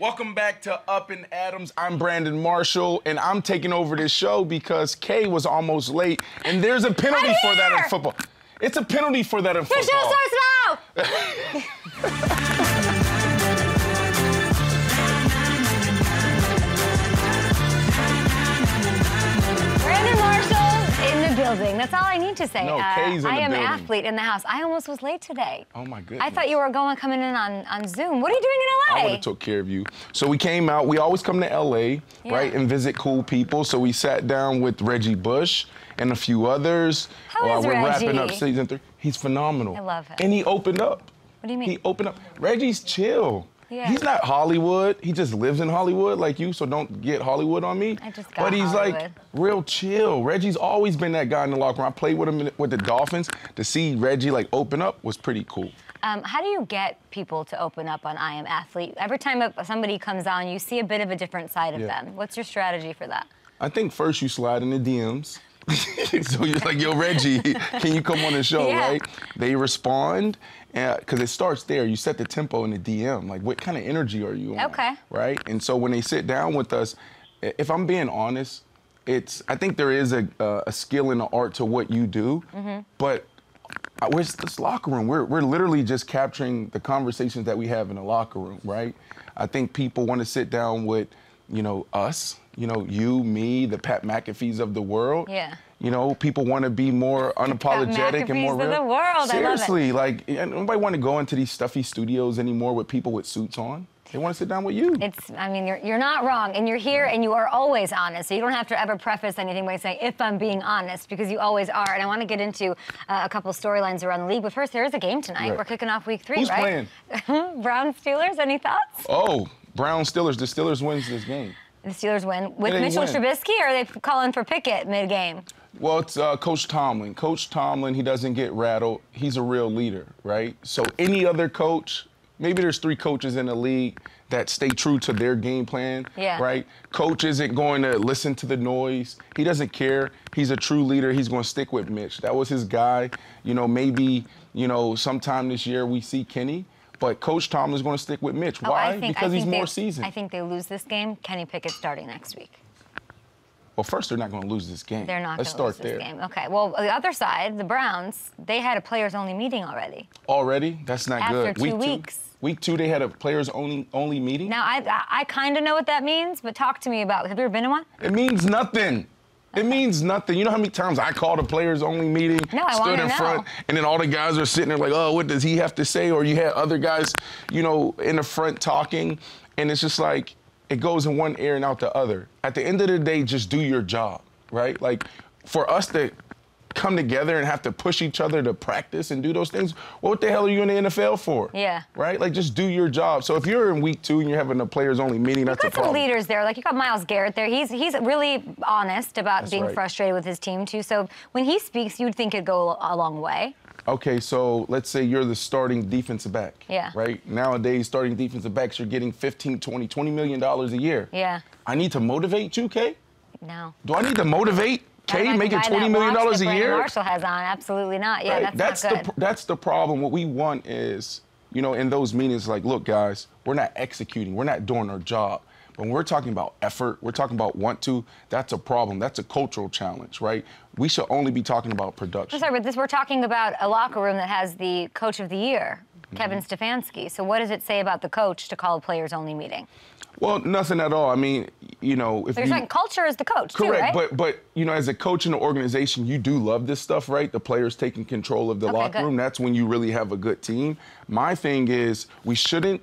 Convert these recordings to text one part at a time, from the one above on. Welcome back to Up and Adams. I'm Brandon Marshall, and I'm taking over this show because Kay was almost late, and there's a penalty for that in football. It's a penalty for that in football. Your show starts now! Building. That's all I need to say. No, Kay's in the I am building. Athlete in the house. I almost was late today. Oh my goodness. I thought you were coming in on Zoom. What are you doing in LA? I would have took care of you. So we came out. We always come to LA, right, and visit cool people. So we sat down with Reggie Bush and a few others. How is Reggie? We're wrapping up season 3. He's phenomenal. I love him. And he opened up. What do you mean? He opened up. Reggie's chill. Yeah. He's not Hollywood. He just lives in Hollywood like you, so don't get Hollywood on me. I just got But he's Hollywood. Like real chill. Reggie's always been that guy in the locker room. I played with him with the Dolphins. To see Reggie like open up was pretty cool. How do you get people to open up on I Am Athlete? Every time somebody comes on, you see a bit of a different side of them. What's your strategy for that? I think first you slide in the DMs. So you're like, yo, Reggie, can you come on the show, right? They respond, because it starts there. You set the tempo in the DM. Like, what kind of energy are you on? Okay. Right? And so when they sit down with us, if I'm being honest, it's I think there is a skill and an art to what you do, but where's this locker room? We're literally just capturing the conversations that we have in the locker room, right? I think people want to sit down with, you know, us. You know, you, me, the Pat McAfees of the world. Yeah. You know, people want to be more unapologetic and more real. Pat McAfees of the world. Seriously, I love it. Like, nobody want to go into these stuffy studios anymore with people with suits on. They want to sit down with you. It's, I mean, you're not wrong, and you're here, and you are always honest. So you don't have to ever preface anything by saying, if I'm being honest, because you always are. And I want to get into a couple storylines around the league, but first, there is a game tonight. Right. We're kicking off week 3, Who's right? Who's playing? Browns, Steelers, any thoughts? Oh, Browns, Steelers. The Steelers wins this game. The Steelers win with Mitchell Trubisky, or are they calling for Pickett mid-game? Well, it's Coach Tomlin. Coach Tomlin, he doesn't get rattled. He's a real leader, right? So any other coach, maybe there's 3 coaches in the league that stay true to their game plan, right? Coach isn't going to listen to the noise. He doesn't care. He's a true leader. He's going to stick with Mitch. That was his guy. You know, maybe, you know, sometime this year we see Kenny. But Coach Tomlin is going to stick with Mitch. Why? Because he's more seasoned. I think they lose this game. Kenny Pickett starting next week. Well, first, they're not going to lose this game. They're not going to lose this game. Okay. Well, the other side, the Browns, they had a players-only meeting already. Already? That's not good. After 2 weeks. Week 2, they had a players-only meeting? Now, I kind of know what that means, but talk to me about it. Have you ever been in one? It means nothing. It means nothing. You know how many times I called a players-only meeting, stood in front, and then all the guys are sitting there like, oh, what does he have to say? Or you had other guys, you know, in the front talking, and it's just like it goes in one ear and out the other. At the end of the day, just do your job, right? Like, for us to come together and have to push each other to practice and do those things, what the hell are you in the NFL for? Yeah. Right? Like, just do your job. So if you're in week 2 and you're having a players-only meeting, that's a problem. You got some leaders there. Like, you got Miles Garrett there. He's really honest about being frustrated with his team, too. So when he speaks, you'd think it'd go a long way. Okay, so let's say you're the starting defensive back. Yeah. Right? Nowadays, starting defensive backs, you're getting $15, $20, $20 million a year. Yeah. I need to motivate you, Kay? No. Do I need to motivate? Kay making $20 million a year. Marshall has on, absolutely not. Yeah, right. that's not good. That's the problem. What we want is, you know, in those meetings, like, look, guys, we're not executing, we're not doing our job. But when we're talking about effort, we're talking about want to. That's a problem. That's a cultural challenge, right? We should only be talking about production. I'm sorry, but we're talking about a locker room that has the coach of the year, Kevin Stefanski. So what does it say about the coach to call a players-only meeting? Well, nothing at all. I mean, you know, if you're saying culture is the coach, correct? Too, right? But you know, as a coach in the organization, you do love this stuff, right? The players taking control of the locker room. That's when you really have a good team. My thing is, we shouldn't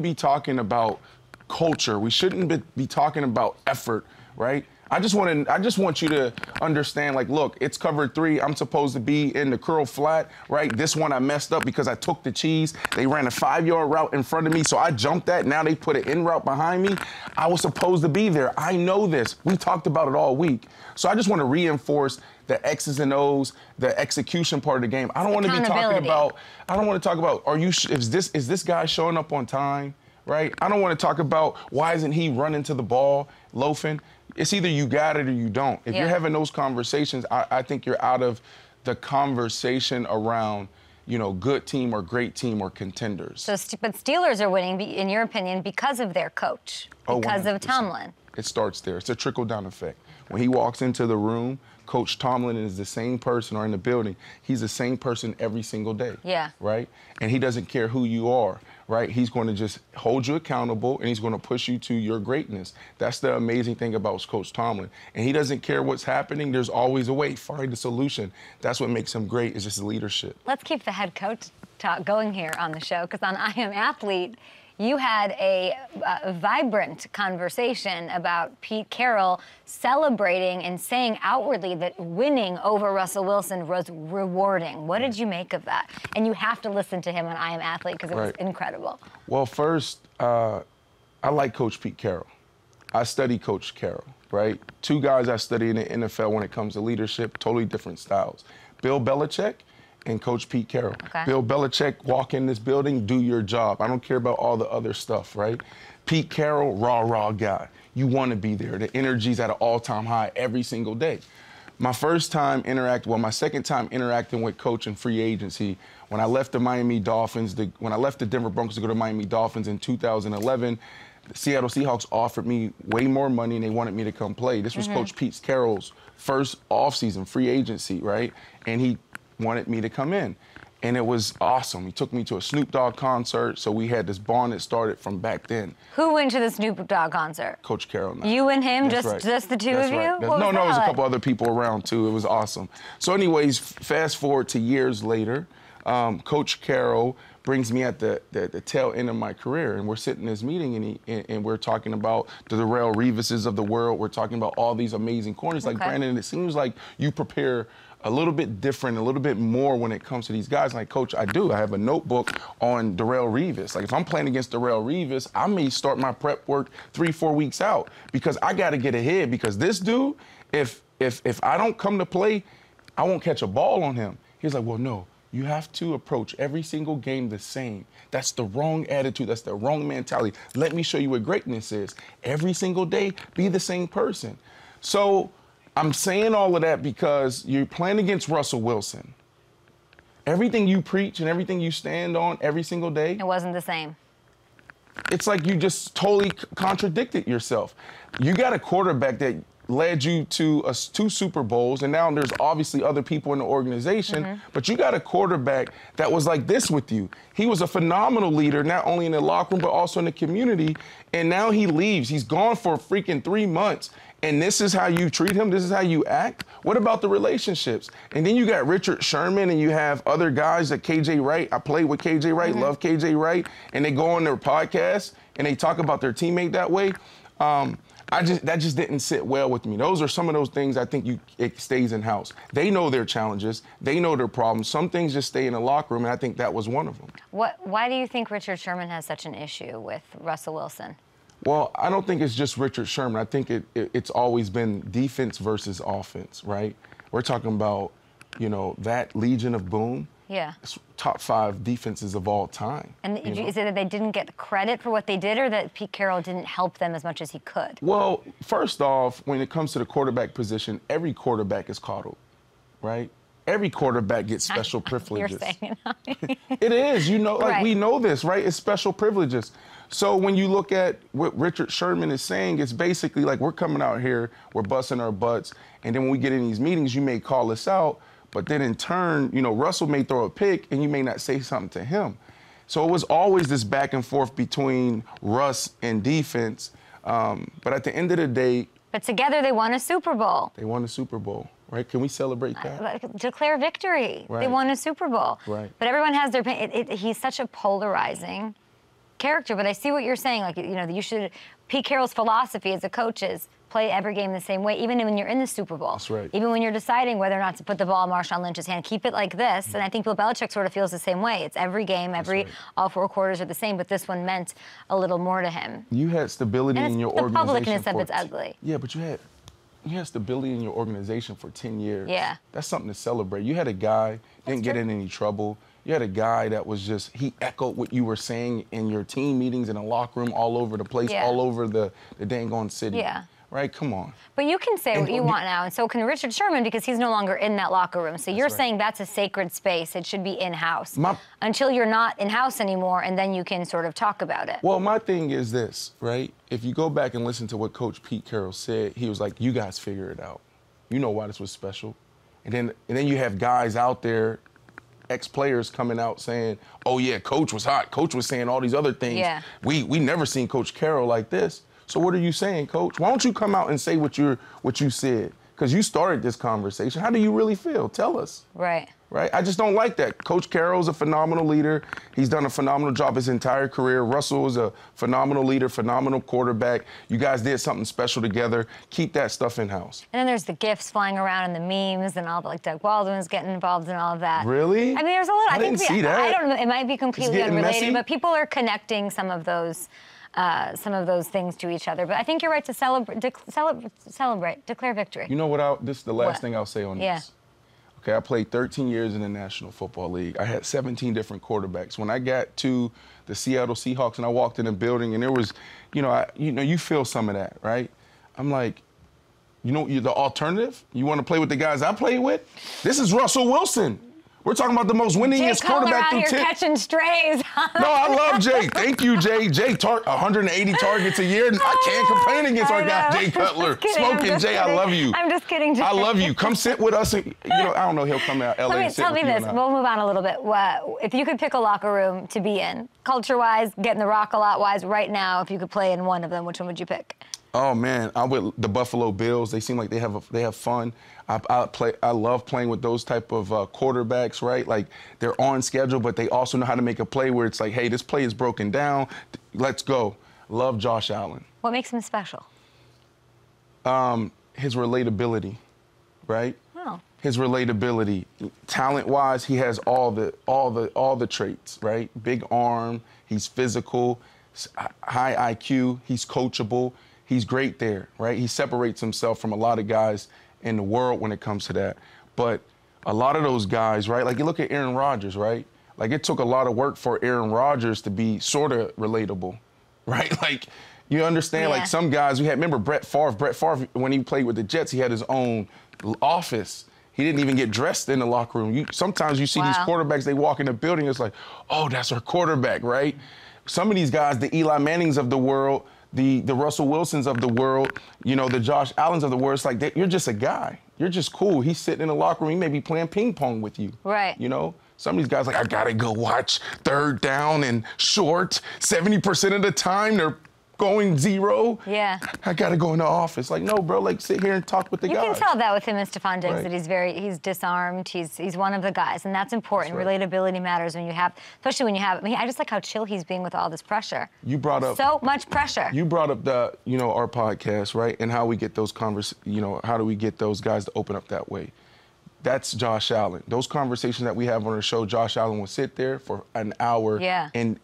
be talking about culture. We shouldn't be talking about effort, right? I just want you to understand, like, look, it's cover 3. I'm supposed to be in the curl flat, right? This one I messed up because I took the cheese. They ran a 5-yard route in front of me, so I jumped that. Now they put an in route behind me. I was supposed to be there. I know this. We talked about it all week. So I just want to reinforce the X's and O's, the execution part of the game. I don't want to be talking about, is this guy showing up on time, right? I don't want to talk about why isn't he running to the ball, loafing. It's either you got it or you don't. If you're having those conversations, I think you're out of the conversation around you know, good team or great team or contenders. So, but Steelers are winning, in your opinion, because of their coach, because of Tomlin. It starts there. It's a trickle-down effect. When he walks into the room, Coach Tomlin is the same person, or in the building, he's the same person every single day. Yeah. Right? And he doesn't care who you are, right? He's going to just hold you accountable, and he's going to push you to your greatness. That's the amazing thing about Coach Tomlin. And he doesn't care what's happening. There's always a way. Find the solution. That's what makes him great, is just leadership. Let's keep the head coach talk going here on the show, because on I Am Athlete, you had a vibrant conversation about Pete Carroll celebrating and saying outwardly that winning over Russell Wilson was rewarding. What did you make of that? And you have to listen to him on I Am Athlete because it was incredible. Well, first, I like Coach Pete Carroll. I study Coach Carroll, right? Two guys I study in the NFL when it comes to leadership, totally different styles. Bill Belichick and Coach Pete Carroll. Okay. Bill Belichick, walk in this building, do your job. I don't care about all the other stuff, right? Pete Carroll, raw guy. You want to be there. The energy's at an all-time high every single day. My first time interacting, well, my second time interacting with Coach in free agency, when I left the Miami Dolphins, when I left the Denver Broncos to go to Miami Dolphins in 2011, the Seattle Seahawks offered me way more money and they wanted me to come play. This was Coach Pete Carroll's first offseason free agency, right? And he wanted me to come in. And it was awesome. He took me to a Snoop Dogg concert, so we had this bond that started from back then. Who went to the Snoop Dogg concert? Coach Carroll. Now. You and him, just the two of you? No, no, it was a couple other people around, too. It was awesome. So anyways, fast forward to years later, Coach Carroll brings me at the tail end of my career, and we're sitting in this meeting, and we're talking about the Darrell Revises of the world. We're talking about all these amazing corners. Like, Brandon, it seems like you prepare a little bit different, a little bit more when it comes to these guys. Like, Coach, I do. I have a notebook on Darrell Revis. Like, if I'm playing against Darrell Revis, I may start my prep work 3-4 weeks out because I got to get ahead, because this dude, if I don't come to play, I won't catch a ball on him. He's like, well, no, you have to approach every single game the same. That's the wrong attitude. That's the wrong mentality. Let me show you what greatness is. Every single day, be the same person. So I'm saying all of that because you're playing against Russell Wilson. Everything you preach and everything you stand on every single day, it wasn't the same. It's like you just totally contradicted yourself. You got a quarterback that led you to 2 Super Bowls, and now there's obviously other people in the organization, but you got a quarterback that was like this with you. He was a phenomenal leader, not only in the locker room, but also in the community, and now he leaves. He's gone for freaking 3 months, and this is how you treat him? This is how you act? What about the relationships? And then you got Richard Sherman, and you have other guys like K.J. Wright. I played with K.J. Wright, love K.J. Wright, and they go on their podcast, and they talk about their teammate that way. That just didn't sit well with me. Those are some of those things I think it stays in house. They know their challenges. They know their problems. Some things just stay in the locker room, and I think that was one of them. Why do you think Richard Sherman has such an issue with Russell Wilson? Well, I don't think it's just Richard Sherman. I think it's always been defense versus offense, right? We're talking about, you know, that Legion of Boom. Yeah. It's top 5 defenses of all time. And is it that they didn't get credit for what they did, or that Pete Carroll didn't help them as much as he could? Well, first off, when it comes to the quarterback position, every quarterback is coddled, right? Every quarterback gets special privileges. You're saying it is, you know, like we know this, right? It's special privileges. So when you look at what Richard Sherman is saying, it's basically like we're coming out here, we're busting our butts, and then when we get in these meetings, you may call us out, but then in turn, you know, Russell may throw a pick and you may not say something to him. So it was always this back and forth between Russ and defense. But at the end of the day. But together they won a Super Bowl. They won a Super Bowl, right? Can we celebrate that? Declare victory. Right. They won a Super Bowl. Right. But everyone has their opinion. He's such a polarizing character. But I see what you're saying. Like, you know, you should. Pete Carroll's philosophy as a coach is play every game the same way, even when you're in the Super Bowl. That's right. Even when you're deciding whether or not to put the ball in Marshawn Lynch's hand, keep it like this. And I think Bill Belichick sort of feels the same way. It's every game, all 4 quarters are the same, but this one meant a little more to him. You had stability in your organization. The publicness of it's ugly. Yeah, but you had stability in your organization for 10 years. Yeah. That's something to celebrate. You had a guy, didn't get in any trouble. You had a guy that was just, he echoed what you were saying in your team meetings, in the locker room, all over the place, all over the dang on city. Yeah. right? Come on. But you can say what you want now, and so can Richard Sherman, because he's no longer in that locker room. So you're saying that's a sacred space. It should be in-house until you're not in-house anymore, and then you can sort of talk about it. Well, my thing is this, right? If you go back and listen to what Coach Pete Carroll said, he was like, you guys figure it out. You know why this was special. And then you have guys out there, ex-players coming out saying, oh, yeah, Coach was hot. Coach was saying all these other things. Yeah. We never seen Coach Carroll like this. So what are you saying, Coach? Why don't you come out and say what you said? Because you started this conversation. How do you really feel? Tell us. Right. Right? I just don't like that. Coach Carroll's a phenomenal leader. He's done a phenomenal job his entire career. Russell is a phenomenal leader, phenomenal quarterback. You guys did something special together. Keep that stuff in-house. And then there's the GIFs flying around and the memes and all, like Doug Baldwin's getting involved in all of that. Really? I mean, there's a lot. I didn't see that. I don't know. It might be completely unrelated, but people are connecting some of those things to each other. But I think you're right to declare victory. You know what? This is the last thing I'll say on this. Okay, I played 13 years in the National Football League. I had 17 different quarterbacks. When I got to the Seattle Seahawks and I walked in the building and there was, you feel some of that, right? I'm like, you're the alternative? You want to play with the guys I played with? This is Russell Wilson. We're talking about the most winningest quarterback through 10. Jay Cutler out here catching strays. No, I love Jay. Thank you, Jay. Jay, 180 targets a year. I can't complain against our guy, Jay Cutler. Smoking Jay, I love you. I'm just kidding, Jay. I love you. Come sit with us. And, I don't know. He'll come out L.A. and sit with you. Tell me this. We'll move on a little bit. If you could pick a locker room to be in, culture-wise, getting the rock a lot-wise, right now, if you could play in one of them, which one would you pick? Oh man, I'm with the Buffalo Bills. They seem like they have fun. I love playing with those type of quarterbacks, right? Like they're on schedule, but they also know how to make a play where it's like, hey, this play is broken down. Let's go. Love Josh Allen. What makes him special? His relatability, right? Oh. His relatability. Talent-wise, he has all the traits, right? Big arm. He's physical. High IQ. He's coachable. He's great there, right? He separates himself from a lot of guys in the world when it comes to that. But a lot of those guys, right? Like you look at Aaron Rodgers, right? Like it took a lot of work for Aaron Rodgers to be sort of relatable, right? Like you understand, like some guys we had, remember Brett Favre? Brett Favre, when he played with the Jets, he had his own office. He didn't even get dressed in the locker room. Sometimes you see these quarterbacks, they walk in the building, it's like, oh, that's our quarterback, right? Some of these guys, the Eli Mannings of the world, the Russell Wilsons of the world, the Josh Allens of the world, it's like, you're just a guy. You're just cool. He's sitting in the locker room. He may be playing ping pong with you. Right. Some of these guys like, I got to go watch third down and short. 70% of the time, they're going 0. Yeah. I got to go in the office. Like, no, bro, like, sit here and talk with the guys. You can tell that with him and Stephon Diggs, that he's disarmed. He's one of the guys, and that's important. That's right. Relatability matters when you have, especially when you have, I just like how chill he's being with all this pressure. You brought up. So much pressure. You brought up the, our podcast, right, and how we get those how do we get those guys to open up that way? That's Josh Allen. Those conversations that we have on our show, Josh Allen will sit there for an hour and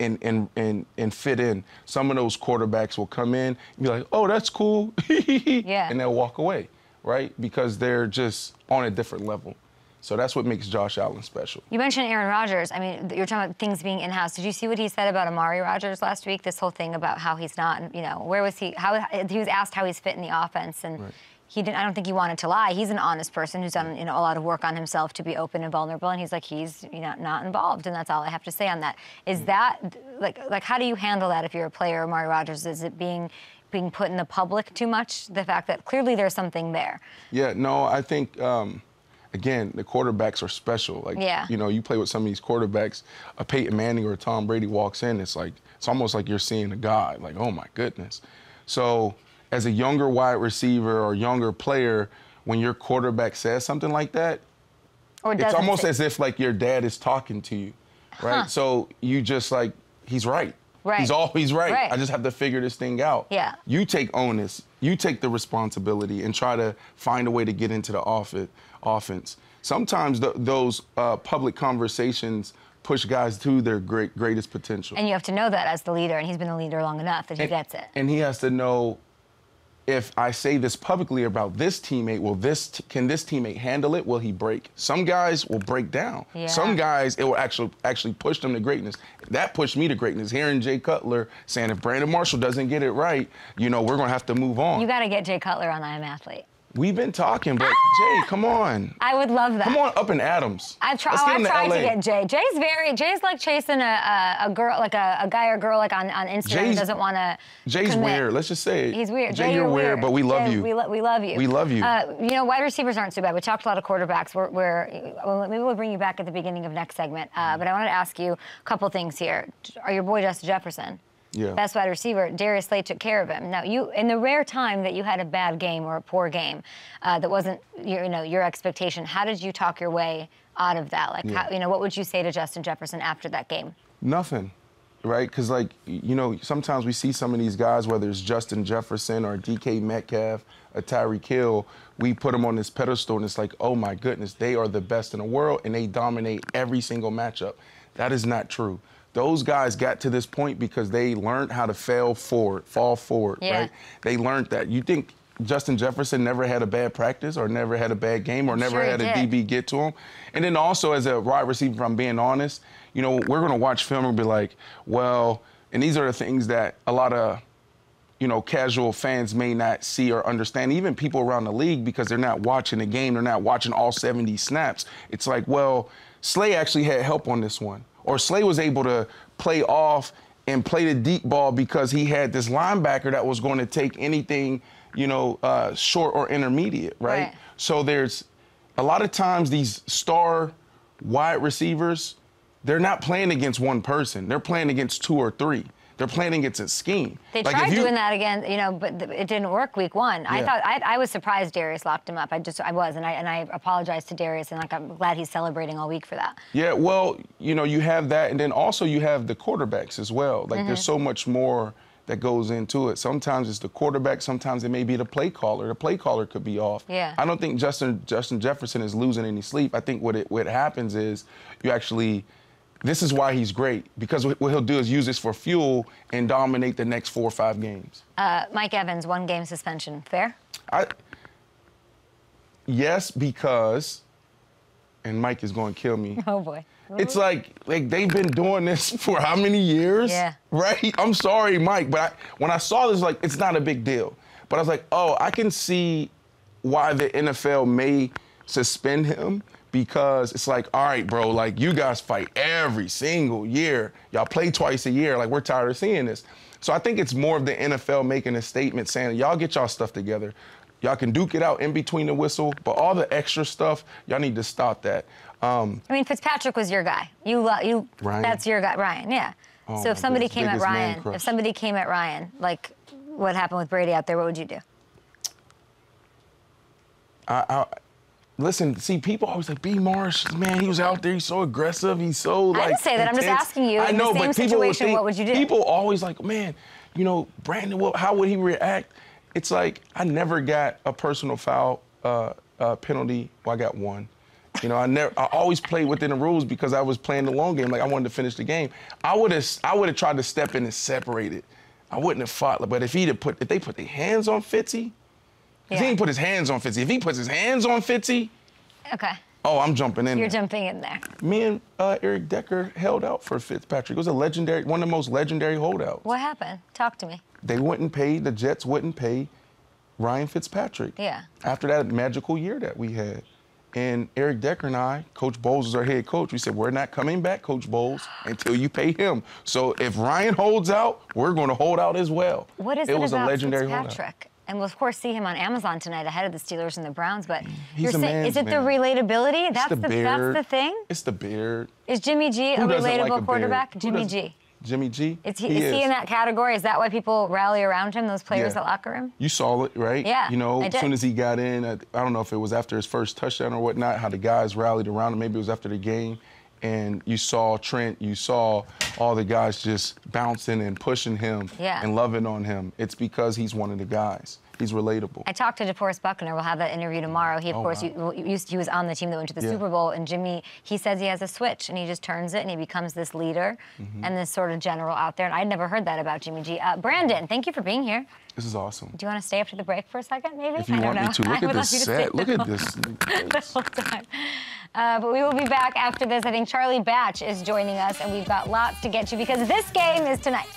fit in. Some of those quarterbacks will come in and be like, oh, that's cool. And they'll walk away, right? Because they're just on a different level. So that's what makes Josh Allen special. You mentioned Aaron Rodgers. I mean, you're talking about things being in-house. Did you see what he said about Amari Rodgers last week? This whole thing about how he's not, where was he? He was asked how he's fit in the offense. And he didn't. I don't think he wanted to lie. He's an honest person who's done a lot of work on himself to be open and vulnerable. And he's like, he's not involved. And that's all I have to say on that. Is that like how do you handle that if you're a player, Amari Rodgers? Is it being put in the public too much? The fact that clearly there's something there. Yeah. No, I think again the quarterbacks are special. Like you play with some of these quarterbacks. A Peyton Manning or a Tom Brady walks in. It's almost like you're seeing a god. Like, oh my goodness. So, as a younger wide receiver or younger player, when your quarterback says something like that, it's almost as if like your dad is talking to you, right? So you just like, he's right. He's always right. I just have to figure this thing out. Yeah. You take onus. You take the responsibility and try to find a way to get into the offense. Sometimes those public conversations push guys to their greatest potential. And you have to know that as the leader, and he's been a leader long enough that he gets it. And he has to know if I say this publicly about this teammate, will this can this teammate handle it? Will he break? Some guys will break down. Yeah. Some guys, it will actually push them to greatness. That pushed me to greatness. Hearing Jay Cutler saying, if Brandon Marshall doesn't get it right, you know, we're going to have to move on. You got to get Jay Cutler on I Am Athlete. We've been talking, but Jay, come on. I would love that. Come on, Up and Adams. I've tried to get Jay. Jay's like chasing a girl, like a guy or girl, like on Instagram. Jay's, doesn't want to. Jay's weird. Let's just say it. He's weird. Jay, you're weird, but we love you. We love you. We love you. You know, wide receivers aren't so bad. We talked a lot of quarterbacks. Well, maybe we'll bring you back at the beginning of next segment. But I wanted to ask you a couple things here. Are your boy Justin Jefferson? Yeah. Best wide receiver, Darius Slay took care of him. Now, you, in the rare time that you had a bad game or a poor game that wasn't, your expectation, how did you talk your way out of that? Like, yeah. What would you say to Justin Jefferson after that game? Nothing, right? Because, like, sometimes we see some of these guys, whether it's Justin Jefferson or DK Metcalf, a Tyreek Hill, we put them on this pedestal, and it's like, oh, my goodness, they are the best in the world, and they dominate every single matchup. That is not true. Those guys got to this point because they learned how to fall forward, yeah. Right? They learned that. You think Justin Jefferson never had a bad practice or never had a bad game or never had a DB get to him? And then also, as a wide receiver, if I'm being honest, we're going to watch film and be like, well, and these are the things that a lot of, casual fans may not see or understand, even people around the league, because they're not watching the game, they're not watching all 70 snaps. It's like, well, Slay actually had help on this one. Or Slay was able to play off and play the deep ball because he had this linebacker that was going to take anything, short or intermediate, right? So there's a lot of times these star wide receivers, they're not playing against one person. They're playing against two or three. They're playing against a scheme. They tried doing that again, but it didn't work week one. Yeah. I was surprised Darius locked him up. I apologize to Darius, and I'm glad he's celebrating all week for that. Yeah, well, you have that, and then also you have the quarterbacks as well. Like, there's so much more that goes into it. Sometimes it's the quarterback, sometimes it may be the play caller. The play caller could be off. Yeah. I don't think Justin Jefferson is losing any sleep. I think what happens is you actually this is why he's great, because what he'll do is use this for fuel and dominate the next 4 or 5 games. Mike Evans, 1-game suspension. Fair? Yes, because, and Mike is going to kill me. Oh, boy. Ooh. It's like they've been doing this for how many years? Yeah. Right? I'm sorry, Mike, but when I saw this, like, it's not a big deal. But I was like, oh, I can see why the NFL may suspend him. Because it's like, all right, bro, like, you guys fight every single year. Y'all play twice a year. Like, we're tired of seeing this. So I think it's more of the NFL making a statement saying, y'all get y'all stuff together. Y'all can duke it out in between the whistle, but all the extra stuff, y'all need to stop that. Fitzpatrick was your guy. Ryan. That's your guy, Ryan, yeah. Oh, so if somebody came at Ryan, like what happened with Brady out there, what would you do? Listen, see, people always like, B. Marsh, man, he was out there, he's so aggressive, he's so, like, I didn't say that, intense. I'm just asking you, in the same situation, what would you do? People always like, man, Brandon, how would he react? It's like, I never got a personal foul penalty. Well, I got one. I always played within the rules because I was playing the long game. Like, I wanted to finish the game. I would have tried to step in and separate it. I wouldn't have fought. But if they put their hands on Fitzy, yeah. He didn't put his hands on Fitzy. If he puts his hands on Fitzy, okay. Oh, I'm jumping in. You're there. Jumping in there. Me and Eric Decker held out for Fitzpatrick. It was one of the most legendary holdouts. What happened? Talk to me. They wouldn't pay. The Jets wouldn't pay Ryan Fitzpatrick. Yeah. After that magical year that we had, and Eric Decker and I, Coach Bowles was our head coach. We said, we're not coming back, Coach Bowles, until you pay him. So if Ryan holds out, we're going to hold out as well. What is it was about a legendary Fitzpatrick? Holdout. And we'll, of course, see him on Amazon tonight ahead of the Steelers and the Browns. But you're saying, is it the relatability? That's the thing? It's the beard. Is Jimmy G a relatable quarterback? Jimmy G. Jimmy G? Is he in that category? Is that why people rally around him, those players at locker room? You saw it, right? Yeah, as soon as he got in, I don't know if it was after his first touchdown or whatnot, how the guys rallied around him. Maybe it was after the game. And you saw Trent, you saw all the guys just bouncing and pushing him and loving on him, it's because he's one of the guys. He's relatable. I talked to DeForest Buckner. We'll have that interview tomorrow. He, of course, he was on the team that went to the Super Bowl, and Jimmy, he says he has a switch, and he just turns it, and he becomes this leader and this sort of general out there, and I'd never heard that about Jimmy G. Brandon, thank you for being here. This is awesome. Do you want to stay after the break for a second, maybe? If you want me to. Look at this set. Look at this. The whole time. But we will be back after this. I think Charlie Batch is joining us, and we've got lots to get to because this game is tonight.